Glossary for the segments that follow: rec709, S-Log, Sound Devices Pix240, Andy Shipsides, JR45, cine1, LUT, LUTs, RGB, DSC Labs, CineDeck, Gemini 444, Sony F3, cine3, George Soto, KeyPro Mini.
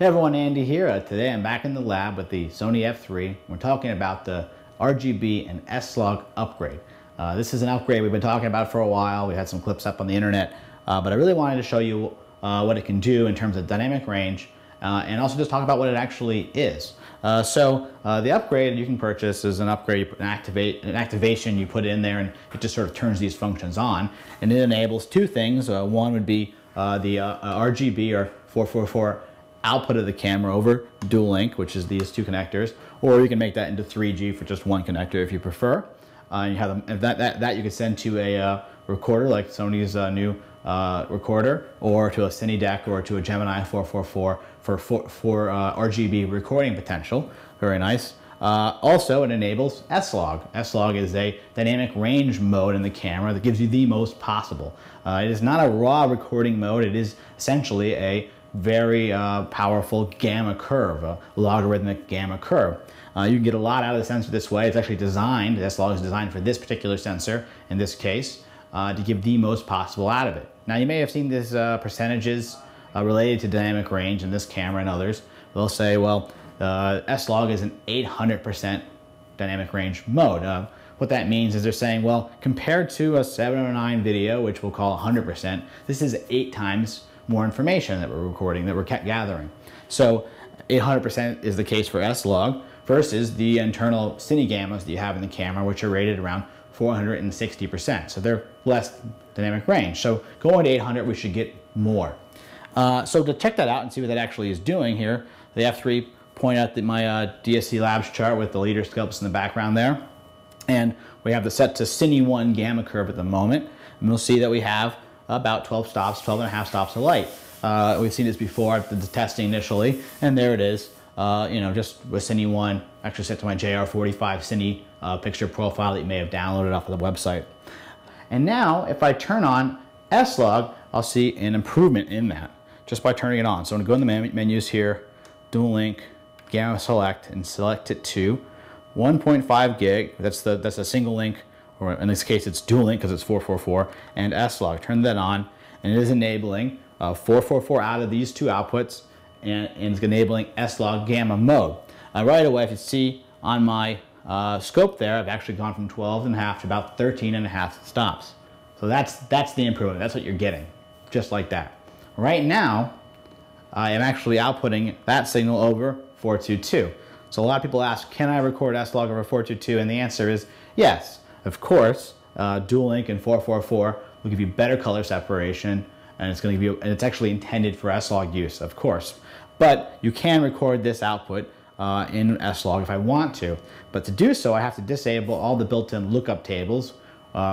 Hey everyone, Andy here. Today I'm back in the lab with the Sony F3. We're talking about the RGB and S-Log upgrade. This is an upgrade we've been talking about for a while. We had some clips up on the internet, but I really wanted to show you what it can do in terms of dynamic range and also just talk about what it actually is. The upgrade you can purchase is an upgrade, an activation you put in there, and it just sort of turns these functions on, and it enables two things. One would be the RGB or 444 output of the camera over dual link, which is these two connectors, or you can make that into 3G for just one connector if you prefer. You have them, that you can send to a recorder like Sony's new recorder, or to a CineDeck, or to a Gemini 444 for RGB recording potential. Very nice. Also, it enables S-Log. S-Log is a dynamic range mode in the camera that gives you the most possible. It is not a raw recording mode. It is essentially a very powerful gamma curve, a logarithmic gamma curve. You can get a lot out of the sensor this way. It's actually designed, S-Log is designed for this particular sensor in this case, to give the most possible out of it. Now, you may have seen these percentages related to dynamic range in this camera and others. They'll say, well, S-Log is an 800% dynamic range mode. What that means is they're saying, well, compared to a 709 video, which we'll call 100%, this is 8 times more information that we're recording, that we're gathering. So 800% is the case for S-Log versus the internal cine gammas that you have in the camera, which are rated around 460%. So they're less dynamic range. So going to 800, we should get more. So to check that out and see what that actually is doing here, the F3 point out that my DSC Labs chart with the leader scopes in the background there. And we have the set to cine1 gamma curve at the moment. And we'll see that we have about 12 stops, 12 and a half stops of light. We've seen this before after the testing initially, and there it is, you know, just with cine1, actually set to my JR45 cine picture profile that you may have downloaded off of the website. And now, if I turn on S-Log, I'll see an improvement in that, just by turning it on. So I'm gonna go in the menus here, dual link, gamma select, and select it to 1.5 gig, that's a single link, or in this case it's dual link because it's 444, and S-Log. Turn that on, and it is enabling 444 out of these two outputs, and it's enabling S-Log gamma mode. Right away, if you see on my scope there, I've actually gone from 12 and a half to about 13 and a half stops. So that's the improvement. That's what you're getting, just like that. Right now, I am actually outputting that signal over 422. So a lot of people ask, can I record S-Log over 422? And the answer is yes. Of course, dual link and 444 will give you better color separation, and it's going to give you, and it's actually intended for S-Log use, of course. But you can record this output in S-Log if I want to. But to do so, I have to disable all the built-in lookup tables,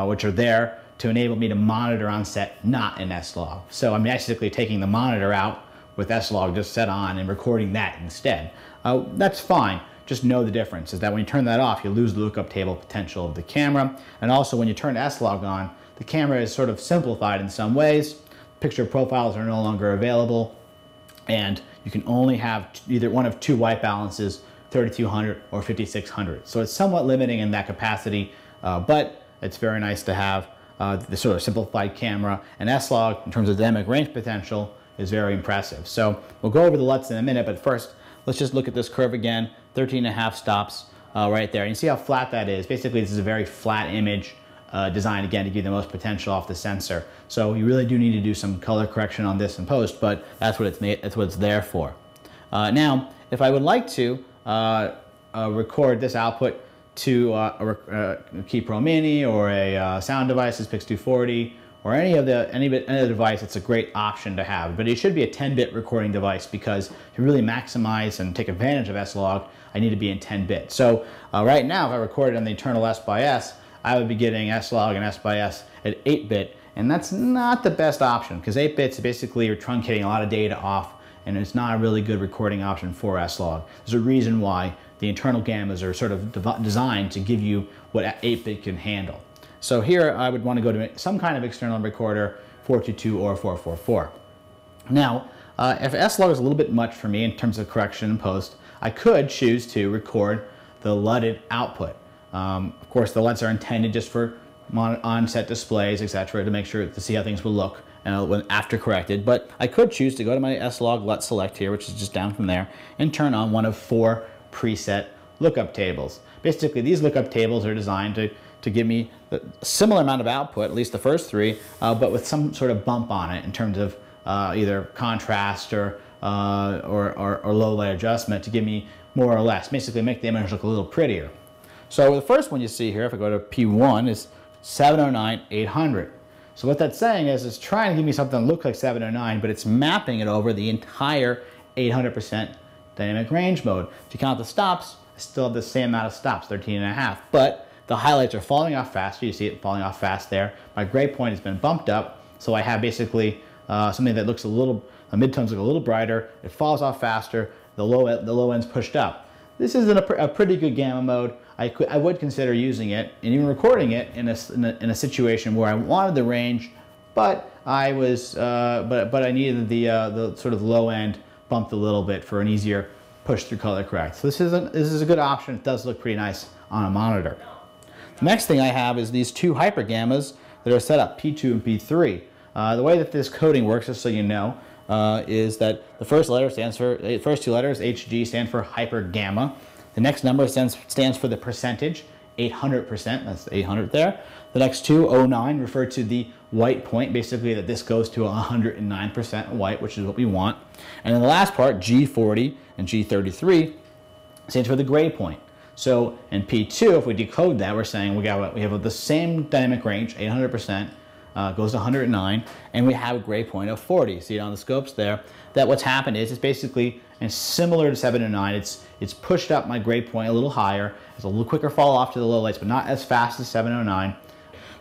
which are there to enable me to monitor on set, not in S-Log. So I'm basically taking the monitor out with S-Log just set on and recording that instead. That's fine. Just know the difference is that when you turn that off, you lose the lookup table potential of the camera. And also when you turn S-Log on, the camera is sort of simplified in some ways. Picture profiles are no longer available, and you can only have either one of two white balances, 3200 or 5600. So it's somewhat limiting in that capacity, but it's very nice to have the sort of simplified camera. And S-Log, in terms of dynamic range potential, is very impressive. So we'll go over the LUTs in a minute, but first, let's just look at this curve again, 13 and a half stops right there. And you see how flat that is. Basically, this is a very flat image designed, again, to give you the most potential off the sensor. So you really do need to do some color correction on this in post, but that's what it's there for. Now, if I would like to record this output to a KeyPro Mini or a Sound Devices Pix240, or any other device, it's a great option to have. But it should be a 10-bit recording device, because to really maximize and take advantage of S-Log, I need to be in 10-bit. So right now, if I recorded on the internal S-by-S, I would be getting S-Log and S-by-S at 8-bit, and that's not the best option, because 8-bits basically you're truncating a lot of data off, and it's not a really good recording option for S-Log. There's a reason why the internal gammas are sort of designed to give you what 8-bit can handle. So here I would want to go to some kind of external recorder, 422 or 444. Now, if S-Log is a little bit much for me in terms of correction and post, I could choose to record the LUTed output. Of course, the LUTs are intended just for on-set displays, etc., to make sure to see how things will look after corrected, but I could choose to go to my S-Log LUT select here, which is just down from there, and turn on one of four preset lookup tables. Basically, these lookup tables are designed to give me a similar amount of output, at least the first three, but with some sort of bump on it in terms of either contrast or low light adjustment to give me more or less, basically make the image look a little prettier. So the first one you see here, if I go to P1, is 709-800. So what that's saying is it's trying to give me something that looks like 709, but it's mapping it over the entire 800% dynamic range mode. If you count the stops, I still have the same amount of stops, 13.5, but the highlights are falling off faster. You see it falling off fast there. My gray point has been bumped up, so I have basically something that looks a little, the midtones look a little brighter, it falls off faster, the low end's pushed up. This is in a pretty good gamma mode. I would consider using it and even recording it in a situation where I wanted the range, but I was but I needed the sort of low end bumped a little bit for an easier push through color correct. So this is a good option. It does look pretty nice on a monitor. The next thing I have is these two hyper gammas that are set up, P2 and P3. The way that this coding works, just so you know, is that the first letter stands for, the first two letters, HG, stand for hyper gamma. The next number stands for the percentage, 800%, that's 800 there. The next two, 09, refer to the white point, basically that this goes to 109% white, which is what we want. And then the last part, G40 and G33, stands for the gray point. So in P2, if we decode that, we're saying we have the same dynamic range, 800%, goes to 109, and we have a gray point of 40. See it on the scopes there. That what's happened is it's basically, and similar to 709, it's pushed up my gray point a little higher. It's a little quicker fall off to the low lights, but not as fast as 709.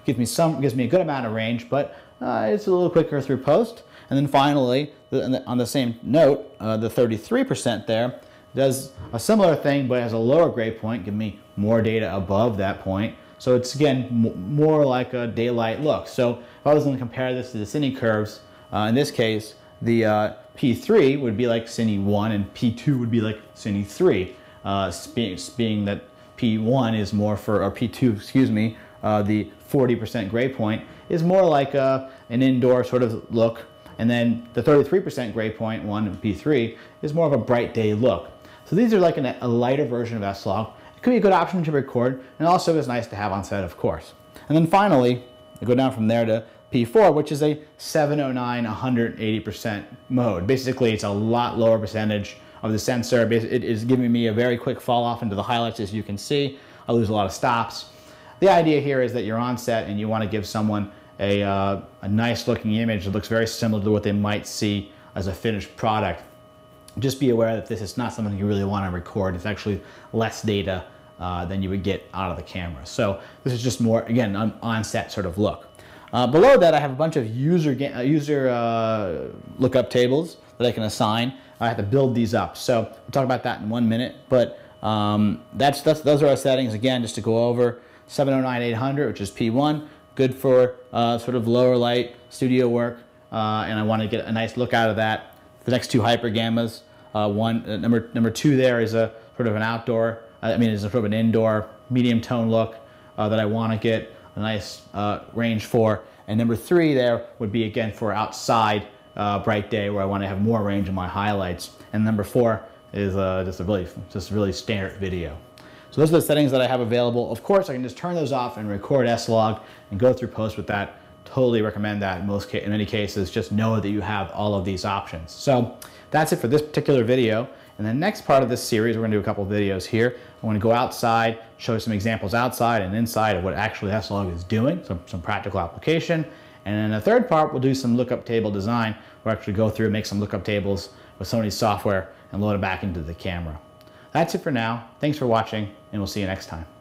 Gives me a good amount of range, but it's a little quicker through post. And then finally, on the same note, the 33% there does a similar thing, but has a lower gray point, give me more data above that point. So it's, again, more like a daylight look. So if I was going to compare this to the cine curves, in this case, the P3 would be like cine1 and P2 would be like cine3, being that P1 is more for, or P2, excuse me, the 40% gray point is more like an indoor sort of look, and then the 33% gray point one and P3 is more of a bright day look. So these are like a lighter version of S-Log. It could be a good option to record, and also is nice to have on set, of course. And then finally, I go down from there to P4, which is a 709 180% mode. Basically, it's a lot lower percentage of the sensor. It is giving me a very quick fall off into the highlights, as you can see. I lose a lot of stops. The idea here is that you're on set and you want to give someone a nice looking image that looks very similar to what they might see as a finished product. Just be aware that this is not something you really want to record. It's actually less data than you would get out of the camera. So this is just more, again, an on-set sort of look. Below that, I have a bunch of user lookup tables that I can assign. I have to build these up. So we'll talk about that in 1 minute, but those are our settings. Again, just to go over, 709-800, which is P1, good for sort of lower light studio work, and I want to get a nice look out of that. The next two hyper gammas, number two there is a sort of an outdoor, is a sort of an indoor medium tone look that I want to get a nice range for. And number three there would be, again, for outside bright day where I want to have more range in my highlights. And number four is just a really standard video. So those are the settings that I have available. Of course, I can just turn those off and record S-Log and go through post with that. Totally recommend that in many cases. Just know that you have all of these options. So that's it for this particular video. In the next part of this series, we're going to do a couple of videos here. I'm going to go outside, show some examples outside and inside of what actually S-Log is doing, some practical application. And in the third part, we'll do some lookup table design. We'll actually go through and make some lookup tables with Sony's software and load it back into the camera. That's it for now. Thanks for watching, and we'll see you next time.